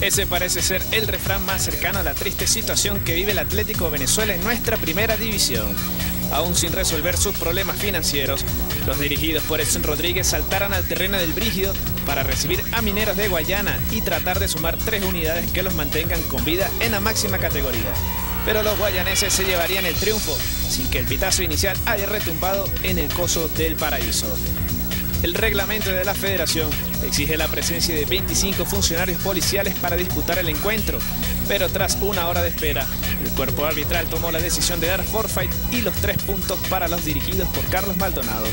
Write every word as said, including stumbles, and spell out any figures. Ese parece ser el refrán más cercano a la triste situación que vive el Atlético Venezuela en nuestra primera división. Aún sin resolver sus problemas financieros, los dirigidos por Edson Rodríguez saltaron al terreno del Brígido para recibir a Mineros de Guayana y tratar de sumar tres unidades que los mantengan con vida en la máxima categoría. Pero los guayaneses se llevarían el triunfo sin que el pitazo inicial haya retumbado en el coso del paraíso. El reglamento de la Federación exige la presencia de veinticinco funcionarios policiales para disputar el encuentro, pero tras una hora de espera, el cuerpo arbitral tomó la decisión de dar forfait y los tres puntos para los dirigidos por Carlos Maldonado.